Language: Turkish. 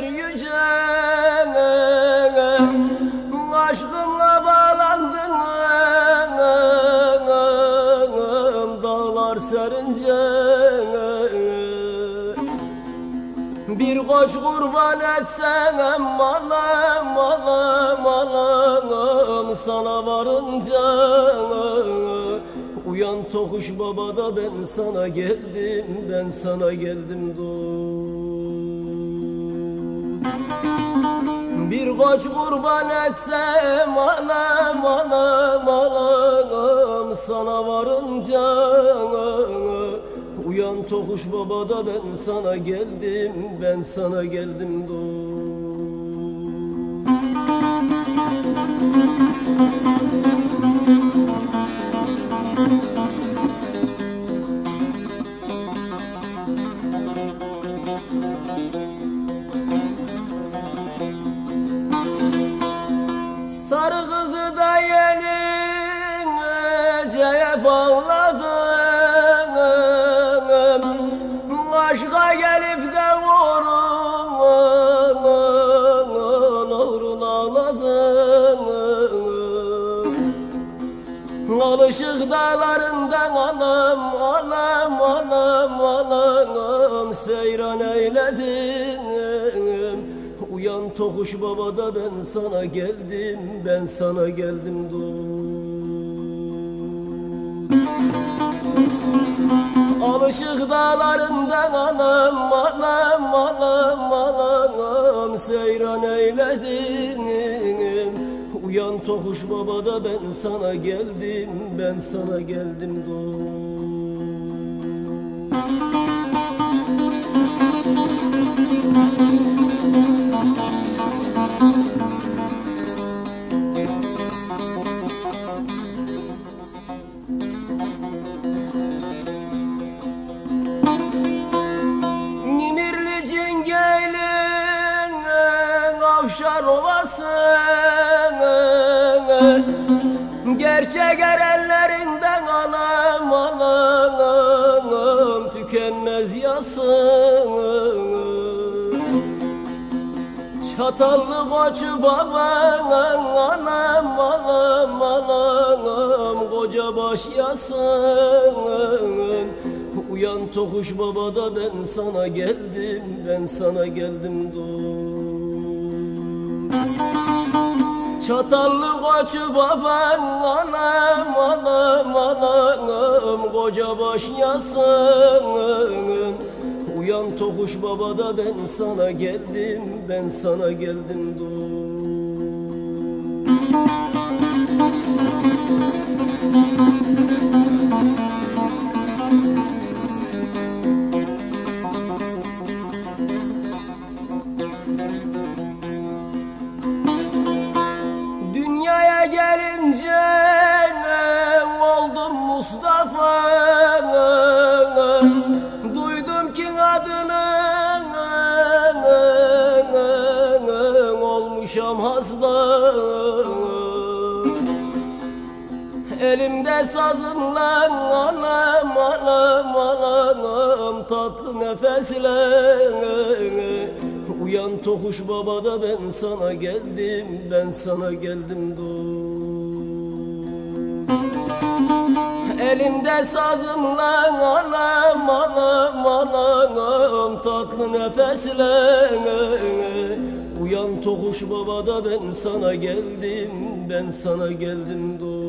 gelir yücele, aşkımla bağlandım, dağlar serince. Bir koç kurban etsem malam, malam, malam, sana varınca. Uyan Tokuş Baba da ben sana geldim, ben sana geldim dur. Bir koç kurban etsem malam, malam, malam, sana varınca. Uyan Tokuş Baba da ben sana geldim, ben sana geldim dur. Sarı kızı da yeniceye bağladı. Aşka gelip de uğruna ağladım. Alışık dağlarından anam, anam, anam, anam, seyran eyledim. Uyan Tokuş Baba da ben sana geldim, ben sana geldim dur. Alışık dağlarından anam, anam, anam, anam, seyran eyledim. Uyan Tokuş Baba da ben sana geldim, ben sana geldim dur. Avşar ovasını gerçek erenlerinden anam, anam, anam, tükenmez yasını. Çatallı koçu baban anam, anam, anam, koca baş yasını. Uyan Tokuş Baba da ben sana geldim, ben sana geldim dur. Çatallı koçu baban anam, anam, anam, koca baş yasının. Uyan Tokuş Baba da ben sana geldim, ben sana geldim dur. Duydum ki adının olmuşam hasta. Elimde sazımla anam, anam, anam, tatlı nefesle. Uyan Tokuş Baba da ben sana geldim, ben sana geldim dur. Elimde sazımla anam, anam, anam, tatlı nefesle. Uyan Tokuş Baba da ben sana geldim, ben sana geldim dur.